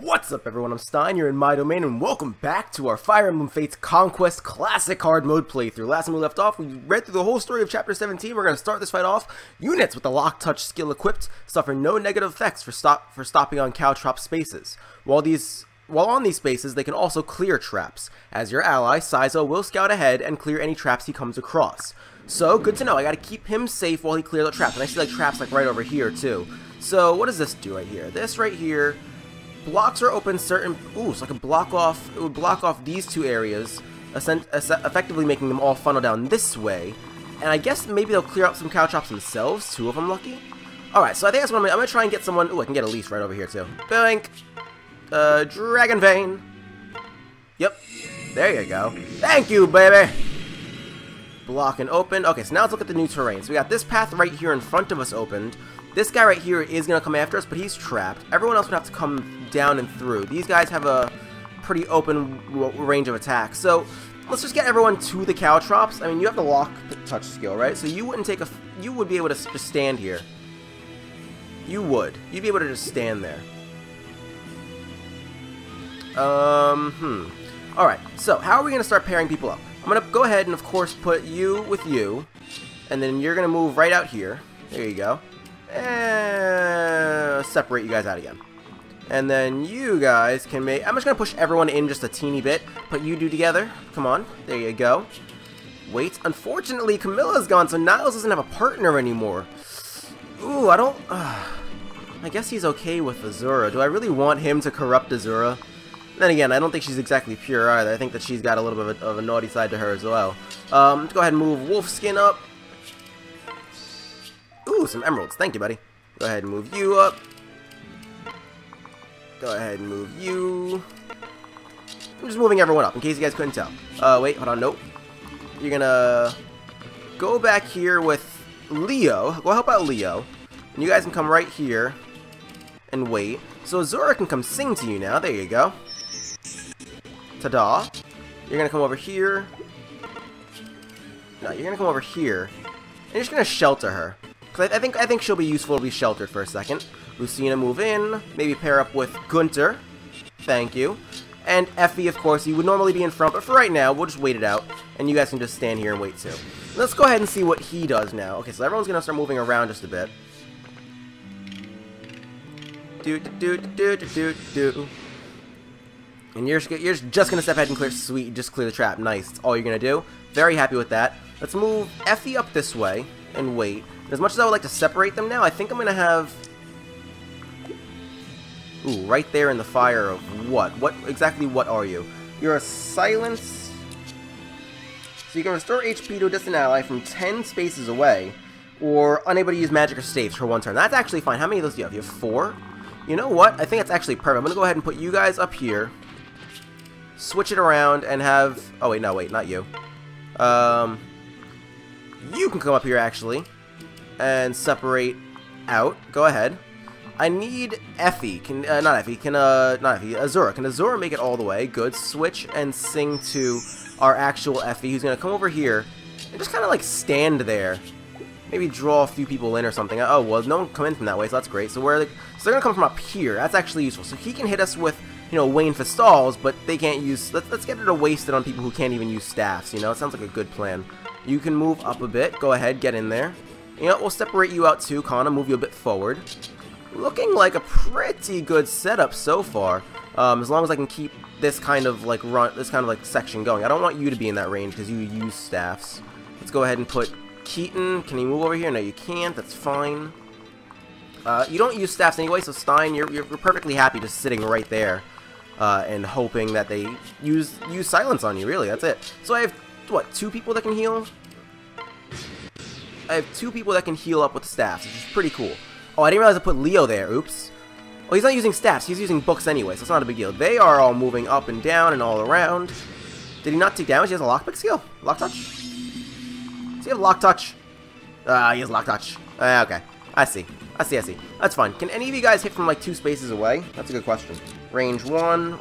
What's up everyone, I'm Stein, you're in my domain, and welcome back to our Fire Emblem Fates Conquest Classic Hard Mode playthrough. Last time we left off, we read through the whole story of Chapter 17. We're going to start this fight off. Units with the Lock Touch skill equipped suffer no negative effects for stopping on Caltrop spaces. While on these spaces, they can also clear traps. As your ally, Saizo will scout ahead and clear any traps he comes across. So, good to know, I gotta keep him safe while he clears the traps. And I see like traps like right over here too. So, what does this do right here? This right here blocks or opens certain... Ooh, so I can block off... It would block off these two areas, effectively making them all funnel down this way. And I guess maybe they'll clear out some Caltrops themselves, too, if I'm lucky. Alright, so I think that's what I'm gonna try and get someone... Ooh, I can get Elise right over here, too. Boink! Dragon Vein! Yep. There you go. Thank you, baby! Block and open. Okay, so now let's look at the new terrain. So we got this path right here in front of us opened. This guy right here is going to come after us, but he's trapped. Everyone else would have to come down and through. These guys have a pretty open range of attack. So let's just get everyone to the Caltrops. I mean, you have the Lock Touch skill, right? So you wouldn't take a... You would be able to just stand here. You would. You'd be able to just stand there. Alright, so how are we going to start pairing people up? I'm going to go ahead and, of course, put you with you. And then you're going to move right out here. There you go. Separate you guys out again. And then you guys can make... I'm just going to push everyone in just a teeny bit. Put you two together. Come on. There you go. Wait. Unfortunately, Camilla's gone, so Niles doesn't have a partner anymore. Ooh, I don't... I guess he's okay with Azura. Do I really want him to corrupt Azura? Then again, I don't think she's exactly pure either. I think that she's got a little bit of a naughty side to her as well. Let's go ahead and move Wolfskin up. Ooh, some emeralds. Thank you, buddy. Go ahead and move you up. Go ahead and move you. I'm just moving everyone up, in case you guys couldn't tell. Wait, hold on. Nope. You're gonna go back here with Leo. Go help out Leo. And you guys can come right here and wait. So Azura can come sing to you now. There you go. Ta-da. You're gonna come over here. No, you're gonna come over here. And you're just gonna shelter her. I think she'll be useful to be sheltered for a second. Lucina, move in. Maybe pair up with Gunter. Thank you. And Effie, of course. You would normally be in front, but for right now, we'll just wait it out. And you guys can just stand here and wait, too. Let's go ahead and see what he does now. Okay, so everyone's going to start moving around just a bit. And you're just going to step ahead and clear. Sweet, just clear the trap. Nice. That's all you're going to do. Very happy with that. Let's move Effie up this way and wait. As much as I would like to separate them now, I think I'm going to have... Ooh, right there in the fire of what? What exactly what are you? You're a silence... So you can restore HP to a distant ally from 10 spaces away, or unable to use magic or saves for one turn. That's actually fine. How many of those do you have? You have 4? You know what? I think that's actually perfect. I'm going to go ahead and put you guys up here, switch it around, and have... Oh, wait, no, wait, not you. You can come up here, actually. And separate out. Go ahead. I need Effie. Azura. Can Azura make it all the way? Good. Switch and sing to our actual Effie, who's gonna come over here and just kind of like stand there. Maybe draw a few people in or something. Oh well, no one come in from that way, so that's great. So they're gonna come from up here. That's actually useful. So he can hit us with, you know, Wayne Fastals, but they can't use. Let's get it wasted on people who can't even use staffs. You know, it sounds like a good plan. You can move up a bit. Go ahead, get in there. You know, we'll separate you out too, Kana, move you a bit forward. Looking like a pretty good setup so far, as long as I can keep this kind of like section going. I don't want you to be in that range because you use staffs. Let's go ahead and put Keaton. Can you move over here? No, you can't. That's fine. You don't use staffs anyway, so Stein, you're perfectly happy just sitting right there and hoping that they use silence on you. Really, that's it. So I have what, 2 people that can heal? I have 2 people that can heal up with staffs, which is pretty cool. Oh, I didn't realize I put Leo there. Oops. Well, he's not using staffs. He's using books anyway, so it's not a big deal. They are all moving up and down and all around. Did he not take damage? He has a lockpick skill. Lock touch? Does he have lock touch? He has lock touch. Okay. I see. That's fine. Can any of you guys hit from, like, 2 spaces away? That's a good question. Range 1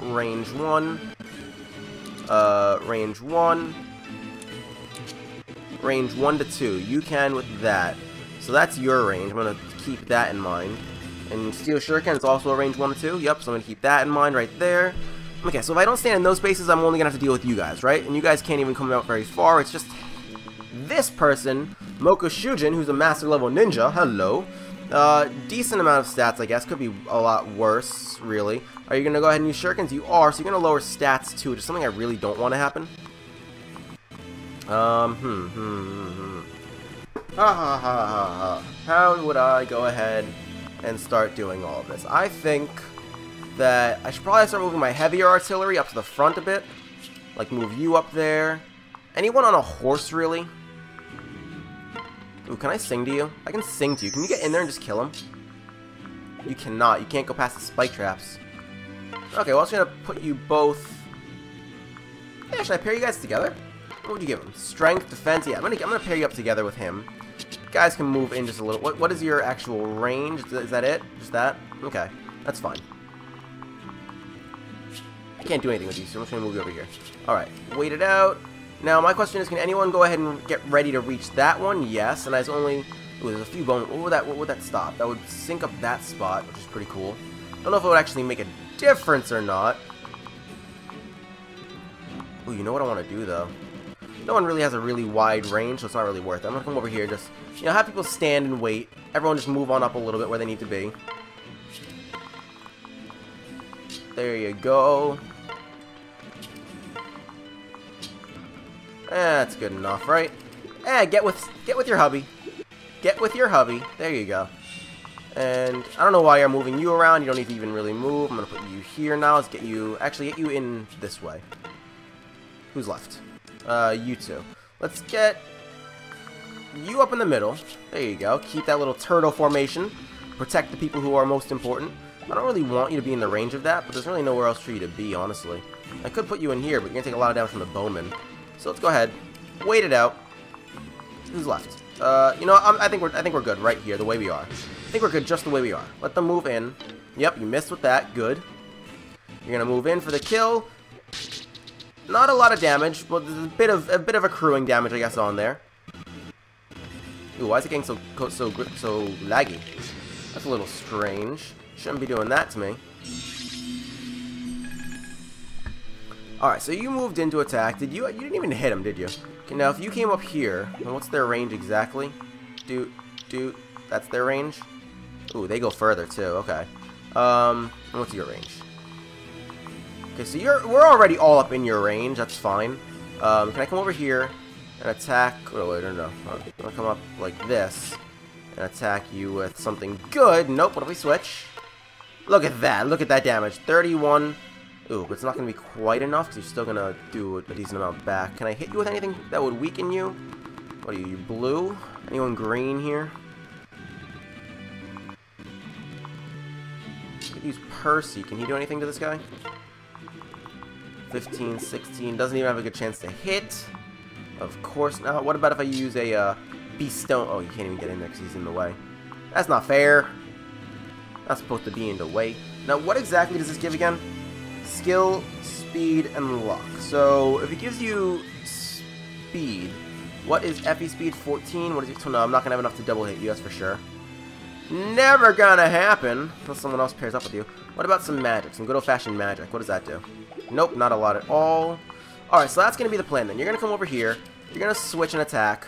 to 2. You can with that. So that's your range. I'm going to keep that in mind. And Steel Shuriken is also a range 1 or 2. Yep, so I'm going to keep that in mind right there. Okay, so if I don't stand in those spaces, I'm only going to have to deal with you guys, right? And you guys can't even come out very far. It's just this person, Moko Shujin, who's a master level ninja. Hello. Decent amount of stats, I guess. Could be a lot worse, really. Are you going to go ahead and use shurikens? You are, so you're going to lower stats too, which is something I really don't want to happen. How would I go ahead and start doing all of this? I think that I should probably start moving my heavier artillery up to the front a bit. Like, move you up there. Anyone on a horse, really? Ooh, can I sing to you? I can sing to you. Can you get in there and just kill him? You cannot. You can't go past the spike traps. Okay, well, I'm just going to put you both... Yeah, should I pair you guys together? What would you give him? Strength, defense? Yeah, I'm gonna pair you up together with him. You guys can move in just a little. What is your actual range? Is that it? Just that? Okay, that's fine. I can't do anything with you, so I'm just gonna move you over here. Alright, wait it out. Now, my question is, can anyone go ahead and get ready to reach that one? Yes, and I was only... Ooh, there's a few bones. What would that stop? That would sink up that spot, which is pretty cool. I don't know if it would actually make a difference or not. Ooh, you know what I want to do, though? No one really has a really wide range, so it's not really worth it. I'm gonna come over here and just, you know, have people stand and wait. Everyone just move on up a little bit where they need to be. There you go. That's good enough, right? Eh, get with your hubby. Get with your hubby. There you go. And I don't know why you're moving you around. You don't need to even really move. I'm gonna put you here now. Let's get you in this way. Who's left? You two. Let's get you up in the middle. There you go. Keep that little turtle formation. Protect the people who are most important. I don't really want you to be in the range of that, but there's really nowhere else for you to be, honestly. I could put you in here, but you're going to take a lot of damage from the bowman. So let's go ahead. Wait it out. Who's left? You know, I think we're good right here, the way we are. I think we're good just the way we are. Let them move in. Yep, you missed with that. Good. You're going to move in for the kill. Not a lot of damage, but there's a bit of accruing damage, I guess, on there. Ooh, why is it getting so laggy? That's a little strange. Shouldn't be doing that to me. All right, so you moved into attack. Did you? You didn't even hit him, did you? Okay, now if you came up here, and what's their range exactly? Dude, that's their range. Ooh, they go further too. Okay. And what's your range? Okay, so we're already all up in your range, that's fine. Can I come over here and attack... Oh, wait, no. I'm going to come up like this and attack you with something good. Nope, what if we switch? Look at that damage. 31. Ooh, but it's not going to be quite enough because you're still going to do a decent amount back. Can I hit you with anything that would weaken you? What are you, blue? Anyone green here? Could use Percy. Can he do anything to this guy? 15, 16, doesn't even have a good chance to hit. Of course not. What about if I use a Beast Stone? Oh, you can't even get in there because he's in the way. That's not fair. Not supposed to be in the way. Now, what exactly does this give again? Skill, speed, and luck. So, if it gives you speed, what is Effie speed? 14? What is it? No, I'm not going to have enough to double hit you, that's for sure. Never gonna happen unless someone else pairs up with you. What about some magic? Some good old-fashioned magic. What does that do? Nope, not a lot at all. Alright, so that's going to be the plan then. You're going to come over here. You're going to switch and attack.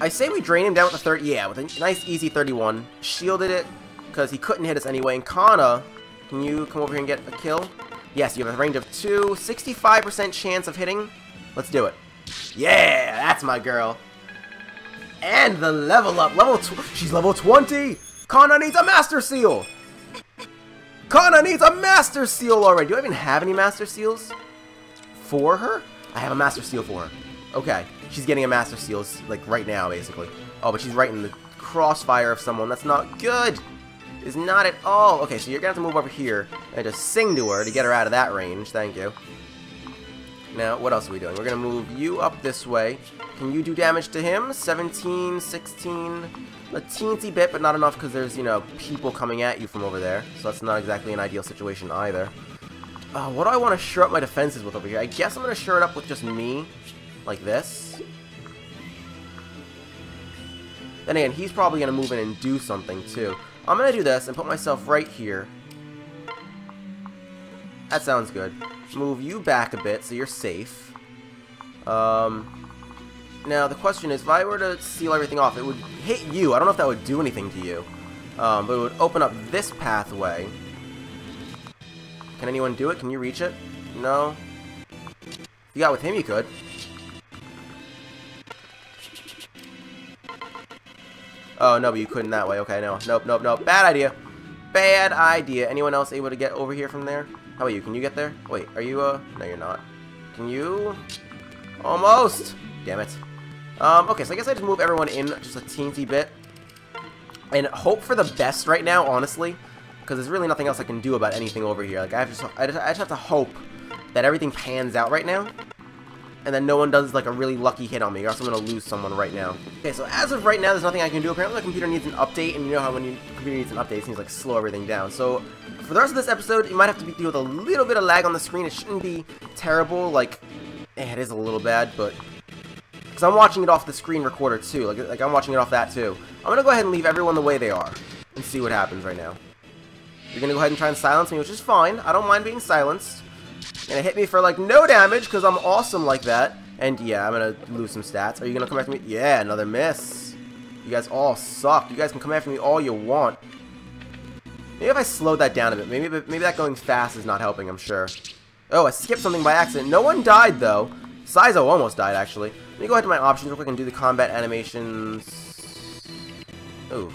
I say we drain him down with a 30. Yeah, with a nice easy 31. Shielded it because he couldn't hit us anyway. And Kana, can you come over here and get a kill? Yes, you have a range of 2. 65% chance of hitting. Let's do it. Yeah, that's my girl. And the level up. She's level 20. Kana needs a Master Seal. Kana needs a Master Seal already! Do I even have any Master Seals for her? I have a Master Seal for her. Okay. She's getting a Master Seal, like, right now, basically. Oh, but she's right in the crossfire of someone. That's not good! It's not at all. Okay, so you're gonna have to move over here and just sing to her to get her out of that range. Thank you. Now, what else are we doing? We're gonna move you up this way. Can you do damage to him? 17, 16... A teensy bit, but not enough because there's, you know, people coming at you from over there. So that's not exactly an ideal situation either. What do I want to shore up my defenses with over here? I guess I'm going to shore it up with just me. Like this. Then again, he's probably going to move in and do something too. I'm going to do this and put myself right here. That sounds good. Move you back a bit so you're safe. Now, the question is, if I were to seal everything off, it would hit you. I don't know if that would do anything to you. But it would open up this pathway. Can anyone do it? Can you reach it? No? If you got with him, you could. Oh, no, but you couldn't that way. Okay, no. Nope, nope, nope. Bad idea. Bad idea. Anyone else able to get over here from there? How about you? Can you get there? Wait, are you, No, you're not. Can you? Almost! Damn it. Okay, so I guess I just move everyone in just a teensy bit. And hope for the best right now, honestly. Because there's really nothing else I can do about anything over here. Like, I just have to hope that everything pans out right now. And then no one does, like, a really lucky hit on me. Or else I'm going to lose someone right now. Okay, so as of right now, there's nothing I can do. Apparently, the computer needs an update. And you know how when your computer needs an update, it seems like slow everything down. So, for the rest of this episode, you might have to deal with a little bit of lag on the screen. It shouldn't be terrible. Like, it is a little bad, but... Because I'm watching it off the screen recorder, too. Like, I'm watching it off that, too. I'm going to go ahead and leave everyone the way they are. And see what happens right now. You're going to go ahead and try and silence me, which is fine. I don't mind being silenced. And it hit me for, like, no damage, because I'm awesome like that. And, yeah, I'm going to lose some stats. Are you going to come after me? Yeah, another miss. You guys all suck. You guys can come after me all you want. Maybe if I slowed that down a bit. Maybe that going fast is not helping, I'm sure. Oh, I skipped something by accident. No one died, though. Saizo almost died, actually. Let me go ahead to my options real quick and do the combat animations. Ooh.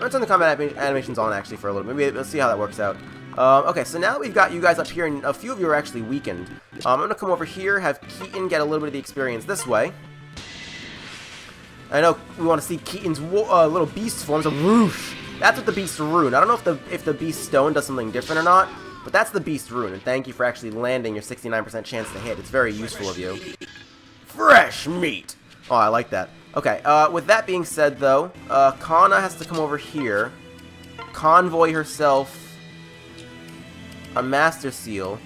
Let's turn the combat animations on, actually, for a little bit. Maybe let's see how that works out. Okay, so now that we've got you guys up here, and a few of you are actually weakened. I'm going to come over here, have Keaton get a little bit of the experience this way. I know we want to see Keaton's little beast forms of whoosh. That's what the Beast Rune. I don't know if the Beast Stone does something different or not, but that's the Beast Rune, and thank you for actually landing your 69% chance to hit. It's very useful of you. Fresh meat! Oh, I like that. Okay, with that being said, though, Kana has to come over here, convoy herself a Master Seal,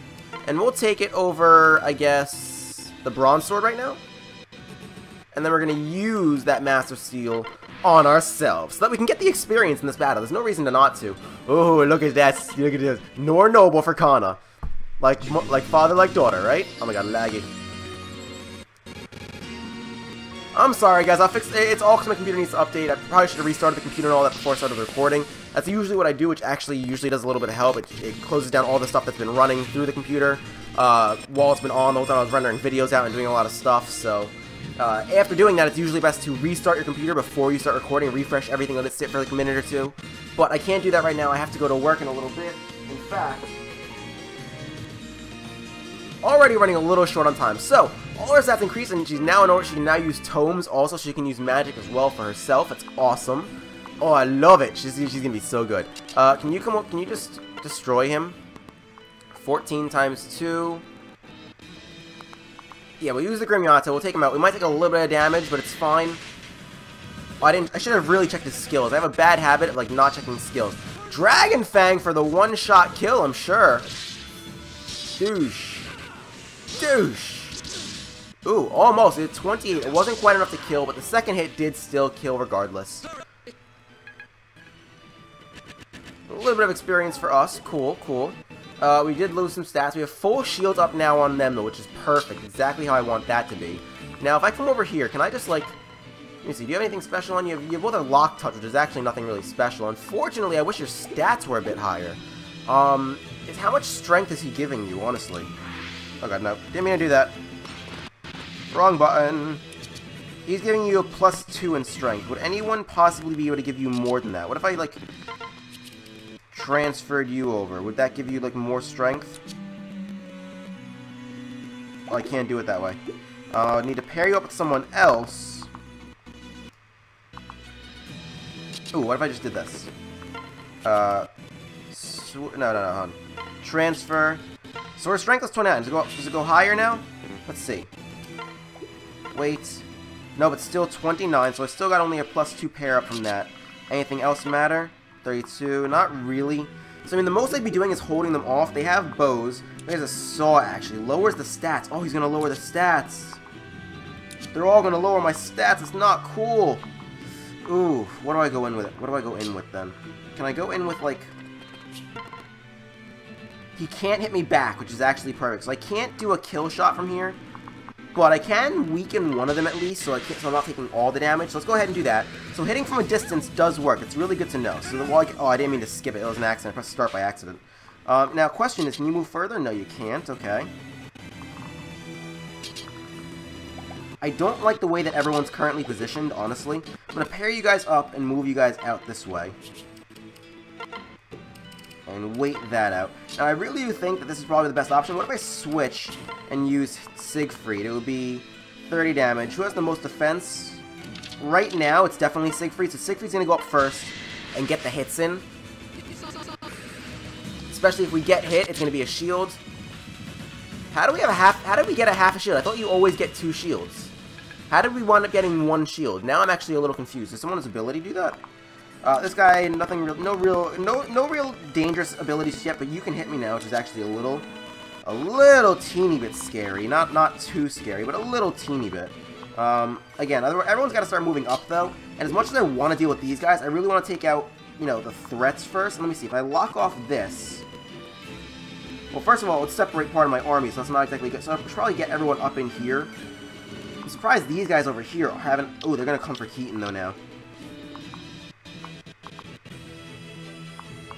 and we'll take it over, I guess, the Bronze Sword right now? And then we're going to use that Master Seal on ourselves, so that we can get the experience in this battle. There's no reason to not to. Oh, look at that. Look at this. Nor noble for Kana. Like father, like daughter, right? Oh my god, laggy. I'm sorry, guys. I'll fix it. It's all because my computer needs to update. I probably should have restarted the computer and all that before I started recording. That's usually what I do, which actually usually does a little bit of help. It closes down all the stuff that's been running through the computer while it's been on. The whole time I was rendering videos out and doing a lot of stuff, so... after doing that, it's usually best to restart your computer before you start recording, refresh everything, let it sit for like a minute or two. But I can't do that right now. I have to go to work in a little bit. In fact, already running a little short on time. So, all her stats increased, and she's now an orc. She can now use tomes. Also, she can use magic as well for herself. That's awesome. Oh, I love it. She's going to be so good. Can you come up? Can you just destroy him? 14 times 2... Yeah, we'll use the Grim Yato, we'll take him out. We might take a little bit of damage, but it's fine. Oh, I should have really checked his skills. I have a bad habit of, like, not checking skills. Dragon Fang for the one-shot kill, I'm sure. Douche. Douche. Ooh, almost. It's 28. It wasn't quite enough to kill, but the second hit did still kill regardless. A little bit of experience for us. Cool, cool. We did lose some stats. We have full shield up now on them, though, which is perfect. Exactly how I want that to be. Now, if I come over here, can I just, like... Let me see. Do you have anything special on you? You have both a Lock Touch, which is actually nothing really special. Unfortunately, I wish your stats were a bit higher. How much strength is he giving you, honestly? Oh, God, no. Didn't mean to do that. Wrong button. He's giving you a +2 in strength. Would anyone possibly be able to give you more than that? What if I, like... transferred you over. Would that give you, like, more strength? Well, I can't do it that way. I need to pair you up with someone else. Ooh, what if I just did this? No, hold on. Transfer. So we're strength +29. Does it go higher now? Let's see. Wait. No, but still 29, so I still got only a +2 pair up from that. Anything else matter? 32, not really. So I mean, the most they'd be doing is holding them off. They have bows. There's a saw, actually. Lowers the stats. Oh, he's going to lower the stats. They're all going to lower my stats. It's not cool. Ooh, what do I go in with it? What do I go in with, then? Can I go in with, like... He can't hit me back, which is actually perfect. So I can't do a kill shot from here, but I can weaken one of them at least, so I'm not taking all the damage. So let's go ahead and do that. So hitting from a distance does work. It's really good to know. So the wall. Oh, I didn't mean to skip it. It was an accident. I pressed start by accident. Now, question is, can you move further? No, you can't. Okay. I don't like the way that everyone's currently positioned, honestly. I'm gonna pair you guys up and move you guys out this way. And wait that out. Now, I really do think that this is probably the best option. What if I switch and use Siegfried? It would be 30 damage. Who has the most defense? Right now, it's definitely Siegfried. So Siegfried's going to go up first and get the hits in. Especially if we get hit, it's going to be a shield. How do we have a half? How did we get a half a shield? I thought you always get two shields. How did we wind up getting one shield? Now I'm actually a little confused. Did someone's ability do that? This guy, nothing real, no real dangerous abilities yet, but you can hit me now, which is actually a little teeny bit scary. Not too scary, but a little teeny bit. Again, everyone's got to start moving up though. And as much as I want to deal with these guys, I really want to take out, you know, the threats first. And let me see if I lock off this. Well, first of all, let's separate part of my army, so that's not exactly good. So I'll probably get everyone up in here. I'm surprised these guys over here haven't. Oh, they're gonna come for Keaton though now.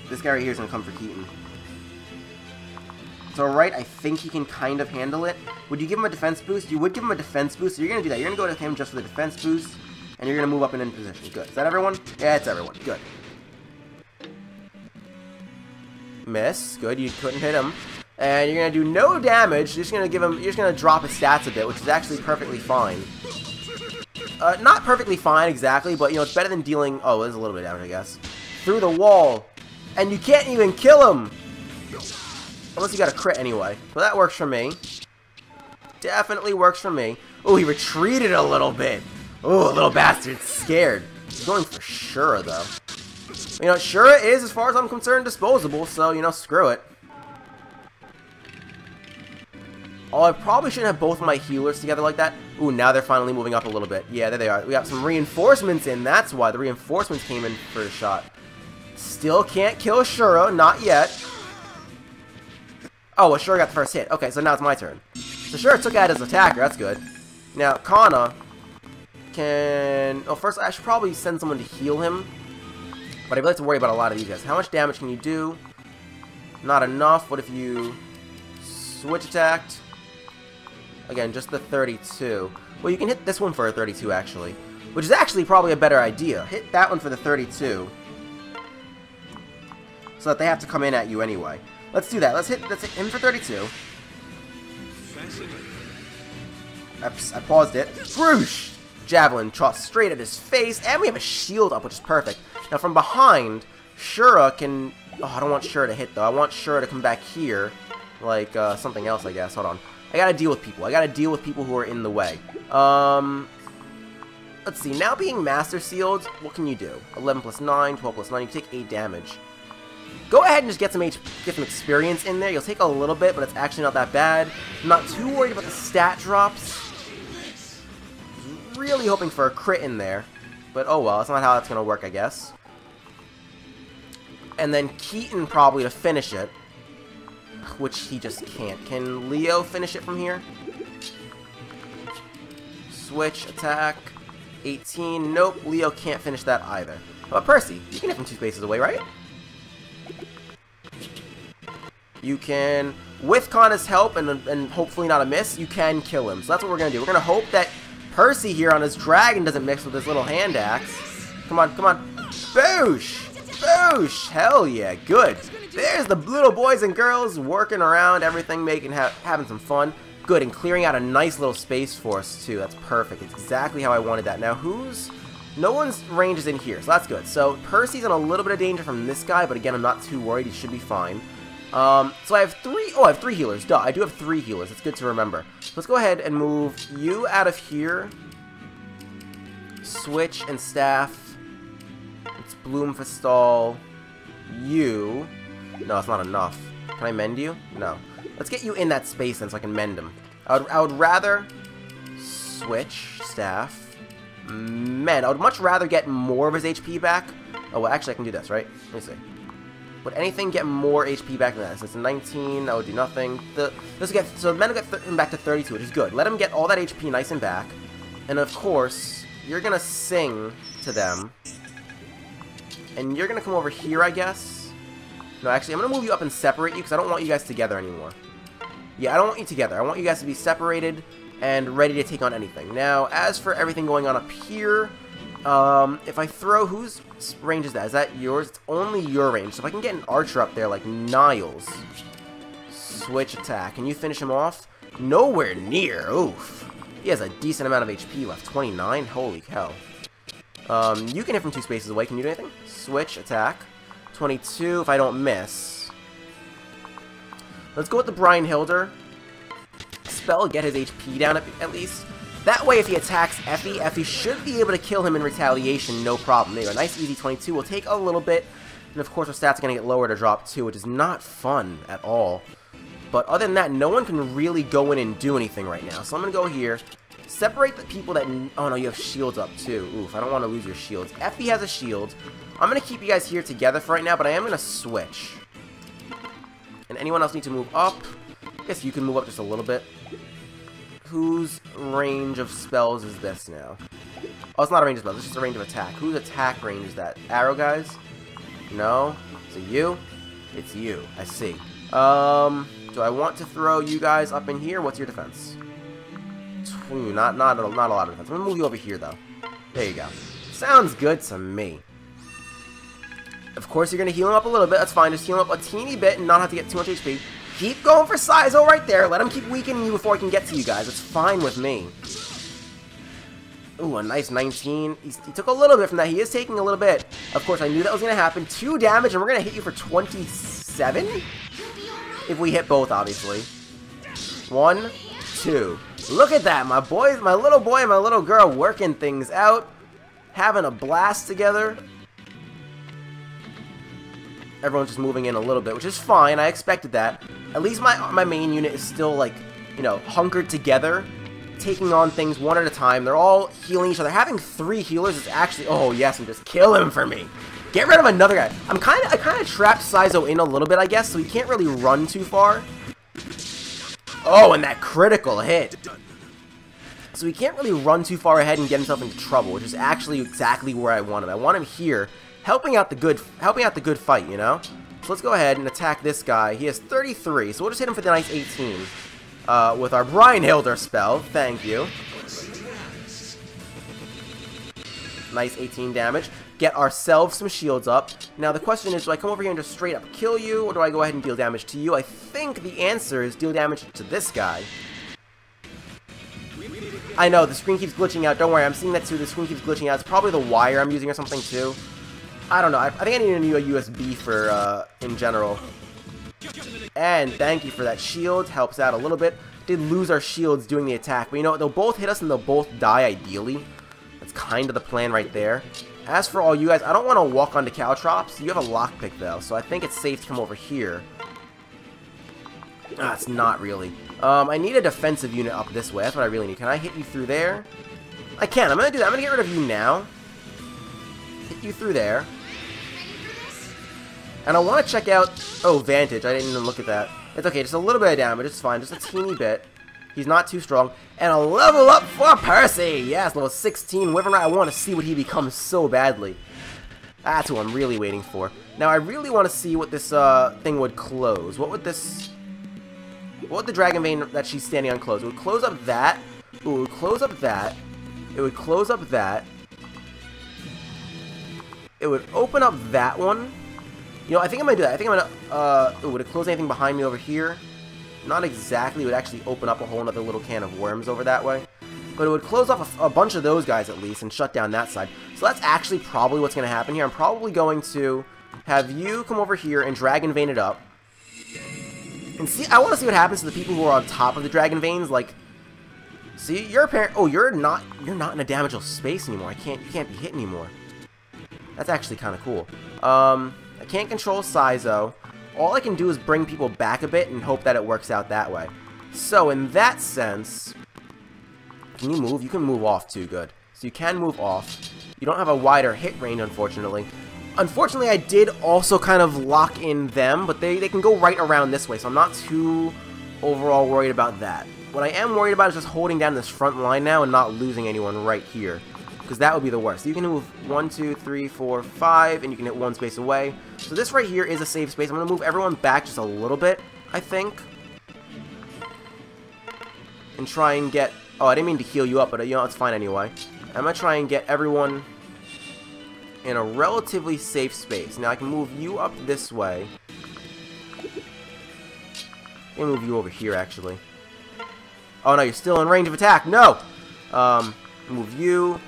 This guy right here is going to come for Keaton. It's alright. I think he can kind of handle it. Would you give him a defense boost? You would give him a defense boost. So you're going to do that. You're going to go to him just for the defense boost. And you're going to move up and in position. Good. Is that everyone? Yeah, it's everyone. Good. Miss. Good. You couldn't hit him. And you're going to do no damage. You're just going to give him... You're just going to drop his stats a bit, which is actually perfectly fine. Not perfectly fine, exactly. But, you know, it's better than dealing... Oh, there's a little bit of damage, I guess. Through the wall. And you can't even kill him! Unless you got a crit anyway. Well, that works for me. Definitely works for me. Oh, he retreated a little bit. Oh, little bastard's scared. He's going for Shura, though. You know, Shura is, as far as I'm concerned, disposable, so, you know, screw it. Oh, I probably shouldn't have both my healers together like that. Ooh, now they're finally moving up a little bit. Yeah, there they are. We got some reinforcements in. That's why the reinforcements came in for a shot. Still can't kill Shura, not yet. Oh, well, Shura got the first hit. Okay, so now it's my turn. So Shura took out his attacker, that's good. Now, Kana can... Oh, first I should probably send someone to heal him. But I really have to worry about a lot of these guys. How much damage can you do? Not enough. What if you switch attacked? Again, just the 32. Well, you can hit this one for a 32, actually. Which is actually probably a better idea. Hit that one for the 32. So that they have to come in at you anyway. Let's do that. Let's hit him for 32. I paused it. Whoosh! Javelin shot straight at his face, and we have a shield up, which is perfect. Now from behind, Shura can... Oh, I don't want Shura to hit, though. I want Shura to come back here, like something else, I guess. Hold on. I gotta deal with people. I gotta deal with people who are in the way. Let's see. Now being Master Sealed, what can you do? 11 plus 9, 12 plus 9. You take 8 damage. Go ahead and just get some experience in there. You'll take a little bit, but it's actually not that bad. I'm not too worried about the stat drops. Really hoping for a crit in there. But oh well, that's not how that's going to work, I guess. And then Keaton probably to finish it. Which he just can't. Can Leo finish it from here? Switch, attack, 18. Nope, Leo can't finish that either. But Percy, you can hit him 2 spaces away, right? You can, with Kana's help, and hopefully not a miss, you can kill him. So that's what we're going to do. We're going to hope that Percy here on his dragon doesn't mix with his little hand axe. Come on, come on. Boosh! Boosh! Hell yeah, good. There's the little boys and girls working around, everything, making having some fun. Good, and clearing out a nice little space for us, too. That's perfect. It's exactly how I wanted that. Now, who's... No one's range is in here, so that's good. So Percy's in a little bit of danger from this guy, but again, I'm not too worried. He should be fine. So I have 3, oh, I have 3 healers, duh, I do have 3 healers, it's good to remember. Let's go ahead and move you out of here, switch and staff, it's Bloom for stall, you, No, it's not enough. Can I mend you? No. Let's get you in that space then so I can mend him. I would rather switch staff. Mend. I would much rather get more of his HP back. Oh, well, actually, I can do this, right? Let me see. Would anything get more HP back than that? Since 19, that would do nothing. So the men will get him back to 32, which is good. Let him get all that HP nice and back. And of course, you're going to sing to them. And you're going to come over here, I guess. No, actually, I'm going to move you up and separate you because I don't want you guys together anymore. Yeah, I don't want you together. I want you guys to be separated and ready to take on anything. Now, as for everything going on up here, if I throw... Whose range is that? Is that yours? It's only your range. So if I can get an archer up there like Niles, switch attack. Can you finish him off? Nowhere near. Oof. He has a decent amount of HP left. 29? Holy cow. You can hit from two spaces away. Can you do anything? Switch attack. 22 if I don't miss. Let's go with the Brynhildr. Spell, get his HP down at least. That way if he attacks Effie, Effie should be able to kill him in retaliation, no problem. There you go. Nice easy 22. We'll take a little bit. And of course our stats are going to get lower to drop 2, which is not fun at all. But other than that, no one can really go in and do anything right now. So I'm going to go here. Separate the people that... Oh no, you have shields up too. Oof, I don't want to lose your shields. Effie has a shield. I'm going to keep you guys here together for right now, but I am going to switch. And anyone else need to move up? I guess you can move up just a little bit. Whose range of spells is this now? Oh, it's not a range of spells. It's just a range of attack. Whose attack range is that? Arrow guys? No? So you? It's you. I see. Do I want to throw you guys up in here? What's your defense? Not a lot of defense. I'm going to move you over here, though. There you go. Sounds good to me. Of course, you're going to heal him up a little bit. That's fine. Just heal him up a teeny bit and not have to get too much HP. Keep going for Saizo right there. Let him keep weakening you before he can get to you guys. It's fine with me. Ooh, a nice 19. He took a little bit from that. He is taking a little bit. Of course, I knew that was going to happen. 2 damage, and we're going to hit you for 27? If we hit both, obviously. 1, 2. Look at that, my boys, my little boy and my little girl working things out, having a blast together. Everyone's just moving in a little bit, which is fine. I expected that. At least my main unit is still, like, you know, hunkered together, taking on things one at a time. They're all healing each other. Having 3 healers is actually... Oh yes, and just kill him for me. Get rid of another guy. I kind of trapped Saizo in a little bit, I guess, so he can't really run too far. Oh, and that critical hit. So he can't really run too far ahead and get himself into trouble, which is actually exactly where I want him. I want him here, helping out the good fight, you know? So let's go ahead and attack this guy. He has 33, so we'll just hit him for the nice 18 with our Brynhildr spell. Thank you. Nice 18 damage. Get ourselves some shields up. Now the question is, do I come over here and just straight up kill you, or do I go ahead and deal damage to you? I think the answer is deal damage to this guy. I know, the screen keeps glitching out. Don't worry, I'm seeing that too. The screen keeps glitching out. It's probably the wire I'm using or something too. I don't know. I think I need a new USB for, in general. And thank you for that shield. Helps out a little bit. Did lose our shields doing the attack. But you know what? They'll both hit us and they'll both die ideally. That's kind of the plan right there. As for all you guys, I don't want to walk onto Caltrops. You have a lockpick, though, so I think it's safe to come over here. Ah, it's not really. I need a defensive unit up this way. That's what I really need. Can I hit you through there? I can. I'm going to do that. I'm going to get rid of you now. Hit you through there. And I want to check out... Oh, Vantage. I didn't even look at that. It's okay. Just a little bit of damage. It's fine. Just a teeny bit. He's not too strong. And a level up for Percy! Yes, level 16. Whether or not I want to see what he becomes so badly. That's what I'm really waiting for. Now, I really want to see what this thing would close. What would this... What would the Dragon Vein that she's standing on close? It would close up that. Ooh, it would close up that. It would close up that. It would open up that one. You know, I think I'm going to do that. I think I'm going to... Ooh, would it close anything behind me over here? Not exactly. It would actually open up a whole other little can of worms over that way. But it would close off a bunch of those guys at least and shut down that side. So that's actually probably what's going to happen here. I'm probably going to have you come over here and Dragon Vein it up. And see, I want to see what happens to the people who are on top of the Dragon Veins. Like, see, you're apparent. Oh, you're not in a damageable space anymore. You can't be hit anymore. That's actually kind of cool. I can't control Saizo. all I can do is bring people back a bit and hope that it works out that way. So in that sense, can you move? You can move off too, good. So you can move off. You don't have a wider hit range, unfortunately. Unfortunately, I did also kind of lock in them, but they can go right around this way, so I'm not too overall worried about that. What I am worried about is just holding down this front line now and not losing anyone right here, because that would be the worst. So you can move 1, 2, 3, 4, 5, and you can hit one space away. So this right here is a safe space. I'm going to move everyone back just a little bit, I think, and try and get... Oh, I didn't mean to heal you up, but you know, it's fine anyway. I'm going to try and get everyone in a relatively safe space. Now I can move you up this way. I'm going to move you over here, actually. Oh no, you're still in range of attack. No! Move you.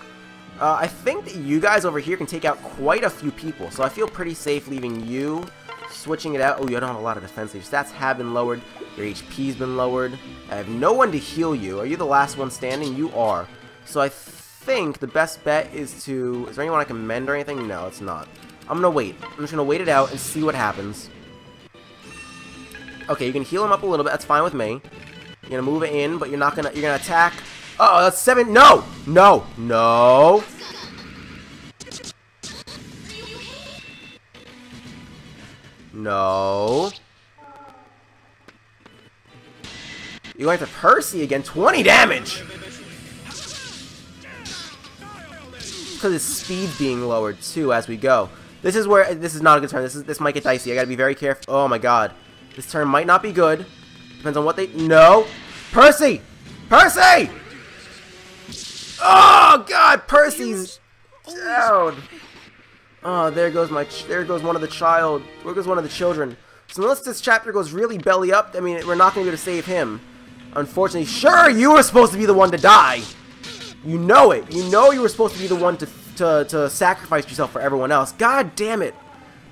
I think that you guys over here can take out quite a few people, so I feel pretty safe leaving you, switching it out. Oh, you don't have a lot of defense. Your stats have been lowered. Your HP's been lowered. I have no one to heal you. Are you the last one standing? You are. So I think the best bet is to... Is there anyone I can mend or anything? No, it's not. I'm going to wait. I'm just going to wait it out and see what happens. Okay, you can heal him up a little bit. That's fine with me. You're going to move it in, but you're not going to... You're going to attack... Uh-oh, that's 7. No! No! No! No. You went to Percy again. 20 damage! Because his speed being lowered, too, as we go. This is where... This is not a good turn. This might get dicey. I gotta be very careful. Oh, my God. This turn might not be good. Depends on what they... No! Percy! Percy! Oh, God! Percy's... down! Oh, there goes my... There goes one of the child. There goes one of the children. So unless this chapter goes really belly up, I mean, we're not going to be able to save him. Unfortunately, sure, you were supposed to be the one to die! You know it! You know you were supposed to be the one to sacrifice yourself for everyone else. God damn it!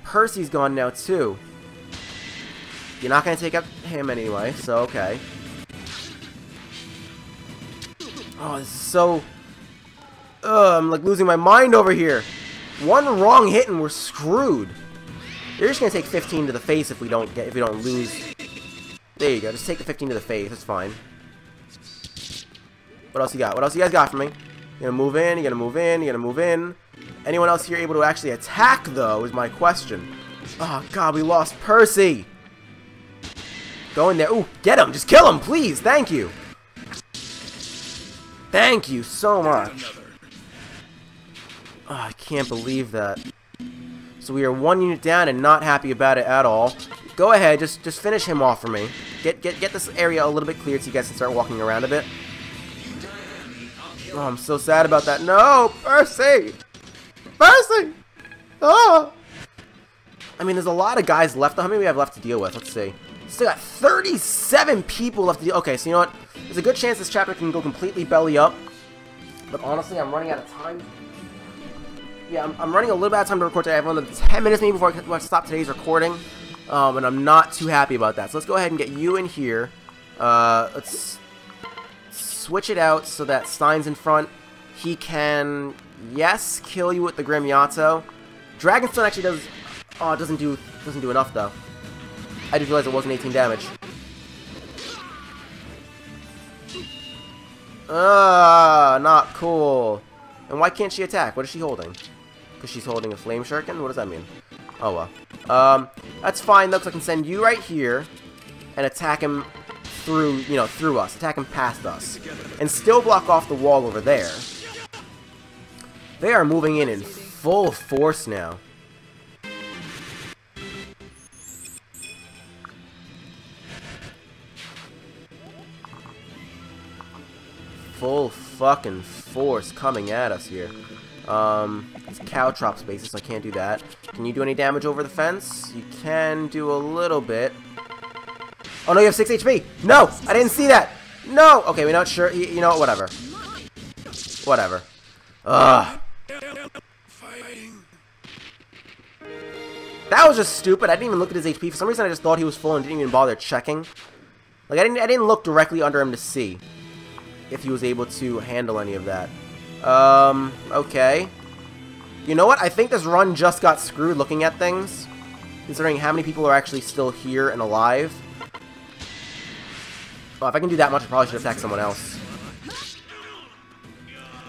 Percy's gone now, too. You're not going to take up him anyway, so okay. Oh, this is so... I'm like losing my mind over here. One wrong hit and we're screwed. You're just gonna take 15 to the face if we don't get, if we don't lose. There you go. Just take the 15 to the face. That's fine. What else you got? What else you guys got for me? You're gonna move in. You're gonna move in. You're gonna move in. Anyone else here able to actually attack though is my question. Oh God, we lost Percy. Go in there. Ooh, get him. Just kill him, please. Thank you. Thank you so much. Oh, I can't believe that. So we are one unit down and not happy about it at all. Go ahead, just finish him off for me. Get this area a little bit cleared so you guys can start walking around a bit. Oh, I'm so sad about that. No, Percy! Percy! Oh! I mean, there's a lot of guys left. How many we have left to deal with? Let's see. Still got 37 people left to deal with. Okay, so you know what? There's a good chance this chapter can go completely belly up. But honestly, I'm running out of time. Yeah, I'm running a little bit out of time to record today. I have only 10 minutes maybe before I stop today's recording, and I'm not too happy about that. So let's go ahead and get you in here. Let's switch it out so that Stein's in front. He can, yes, kill you with the Grim Yato. Dragonstone actually does. Oh, it doesn't do enough though. I just realized it wasn't 18 damage. Not cool. And why can't she attack? What is she holding? Because she's holding a flame shuriken? What does that mean? Oh well. That's fine though, because I can send you right here and attack him through, you know, through us. Attack him past us. And still block off the wall over there. They are moving in full force now. Full fucking force coming at us here. It's Caltrop spaces, so I can't do that. Can you do any damage over the fence? You can do a little bit. Oh no, you have 6 HP! No! I didn't see that! No! Okay, we're not sure. You know what? Whatever. Whatever. Ugh. That was just stupid. I didn't even look at his HP. For some reason, I just thought he was full and didn't even bother checking. Like, I didn't look directly under him to see if he was able to handle any of that. Okay. You know what? I think this run just got screwed looking at things. considering how many people are actually still here and alive. Well, if I can do that much, I probably should attack someone else.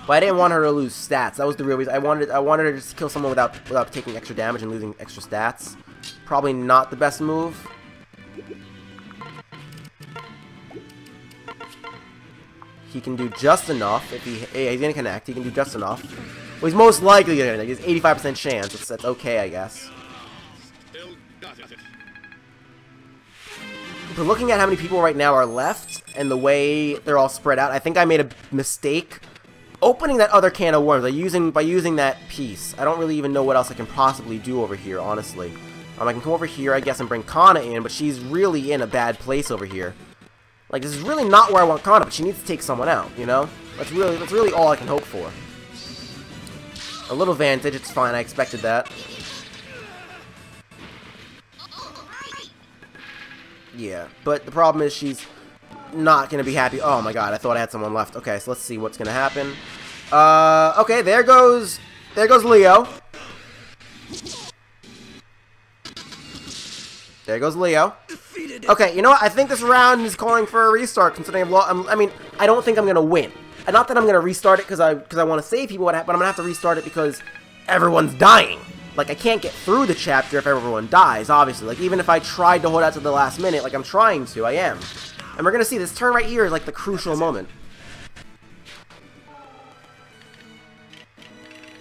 But I didn't want her to lose stats. That was the real reason. I wanted her to just kill someone without taking extra damage and losing extra stats. Probably not the best move. He can do just enough. If he's gonna connect, he can do just enough. Well, he's most likely gonna connect. He has 85% chance. That's okay, I guess. But looking at how many people right now are left and the way they're all spread out, I think I made a mistake opening that other can of worms by using that piece. I don't really even know what else I can possibly do over here, honestly. I can come over here, I guess, and bring Kana in, but she's really in a bad place over here. Like, this is really not where I want Kana, but she needs to take someone out, you know? That's really all I can hope for. A little Vantage, it's fine, I expected that. Yeah, but the problem is she's not gonna be happy. Oh my god, I thought I had someone left. Okay, so let's see what's gonna happen. Okay, there goes Leo. There goes Leo. Okay, you know what? I think this round is calling for a restart, considering I've lost. I mean, I don't think I'm gonna win. Not that I'm gonna restart it because I want to save people, but I'm gonna have to restart it because everyone's dying. Like, I can't get through the chapter if everyone dies, obviously. Like, even if I tried to hold out to the last minute, like I'm trying to, I am. And we're gonna see this turn right here is like the crucial moment.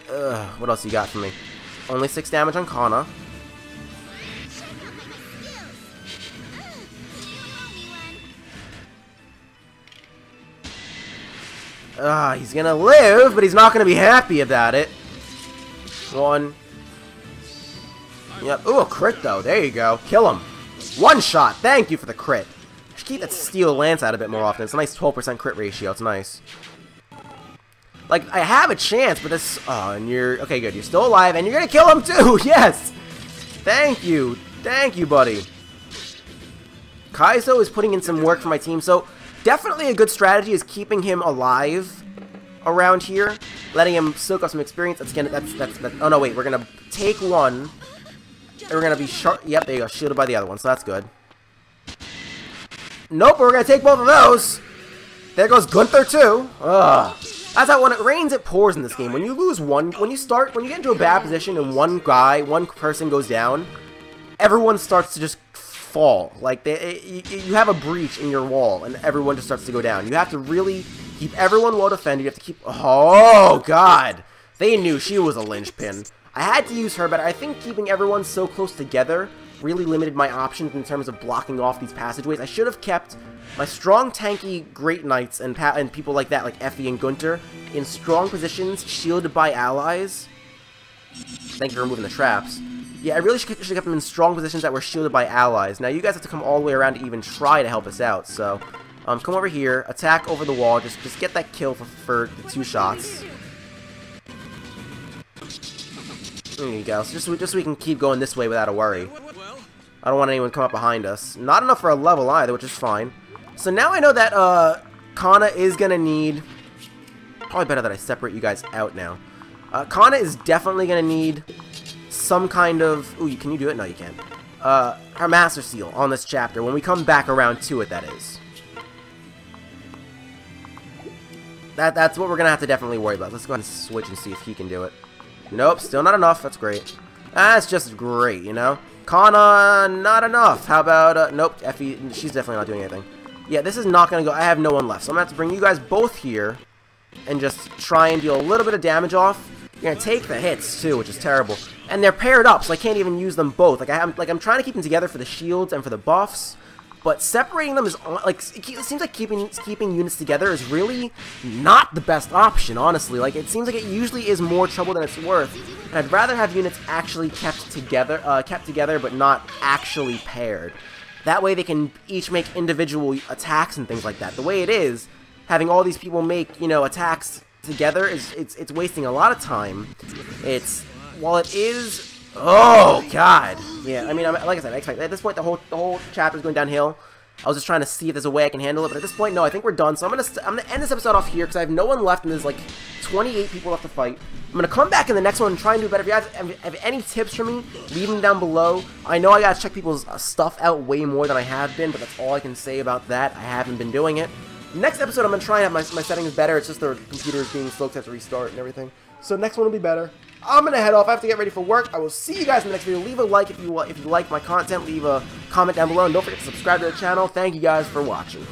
Ugh, what else you got for me? Only 6 damage on Kana. He's gonna live, but he's not gonna be happy about it. One. Yep. Ooh, a crit though. There you go. Kill him. One shot. Thank you for the crit. I should keep that Steel Lance out a bit more often. It's a nice 12% crit ratio. It's nice. Like, I have a chance, but this. Oh, and you're okay. Good. You're still alive, and you're gonna kill him too. Yes. Thank you, buddy. Kaizo is putting in some work for my team, so. Definitely a good strategy is keeping him alive around here, letting him soak up some experience. That's oh no, wait, we're gonna take one. And we're gonna be sharp. Yep, there you go, shielded by the other one, so that's good. Nope, we're gonna take both of those. There goes Gunter too. Ugh. That's how when it rains, it pours in this game. When you lose one, when you get into a bad position and one person goes down, everyone starts to just fall. Like, you have a breach in your wall and everyone just starts to go down. You have to really keep everyone well defended. You have to keep... Oh god, they knew she was a linchpin. I had to use her, but I think keeping everyone so close together really limited my options in terms of blocking off these passageways. I should have kept my strong tanky great knights and people like that, like Effie and Gunter, in strong positions shielded by allies. Thank you for removing the traps. Yeah, I really should have kept them in strong positions that were shielded by allies. Now, you guys have to come all the way around to even try to help us out, so... come over here, attack over the wall, just get that kill for the 2 shots. There you go, so just so we can keep going this way without a worry. I don't want anyone to come up behind us. Not enough for a level either, which is fine. So now I know that, Kana is gonna need... Probably better that I separate you guys out now. Kana is definitely gonna need... some kind of... Ooh, can you do it? No, you can't. Our Master Seal on this chapter, when we come back around to it, that is. That's what we're gonna have to definitely worry about. Let's go ahead and switch and see if he can do it. Nope, still not enough. That's great. That's just great, you know? Kana, not enough. How about... nope, Effie, she's definitely not doing anything. Yeah, this is not gonna go... I have no one left, so I'm gonna have to bring you guys both here and just try and deal a little bit of damage off. You're gonna take the hits, too, which is terrible. And they're paired up, so I can't even use them both. Like, I'm trying to keep them together for the shields and for the buffs, but separating them is, like, it seems like keeping units together is really not the best option, honestly. Like, it seems like it usually is more trouble than it's worth, and I'd rather have units actually kept together, but not actually paired. That way they can each make individual attacks and things like that. The way it is, having all these people make, you know, attacks together is it's wasting a lot of time. It's while it is, oh god, yeah. I mean, like I said, I expect at this point the whole chapter is going downhill. I was just trying to see if there's a way I can handle it, but at this point, no, I think we're done. So I'm gonna end this episode off here, because I have no one left, and there's like 28 people left to fight. I'm gonna come back in the next one and try and do better. If you guys have any tips for me, leave them down below. I know I gotta check people's stuff out way more than I have been, but that's all I can say about that. I haven't been doing it. Next episode, I'm gonna try and have my settings better. It's just the computer is being slow, because I have to restart and everything. So next one will be better. I'm gonna head off. I have to get ready for work. I will see you guys in the next video. Leave a like if you like my content. Leave a comment down below, and don't forget to subscribe to the channel. Thank you guys for watching.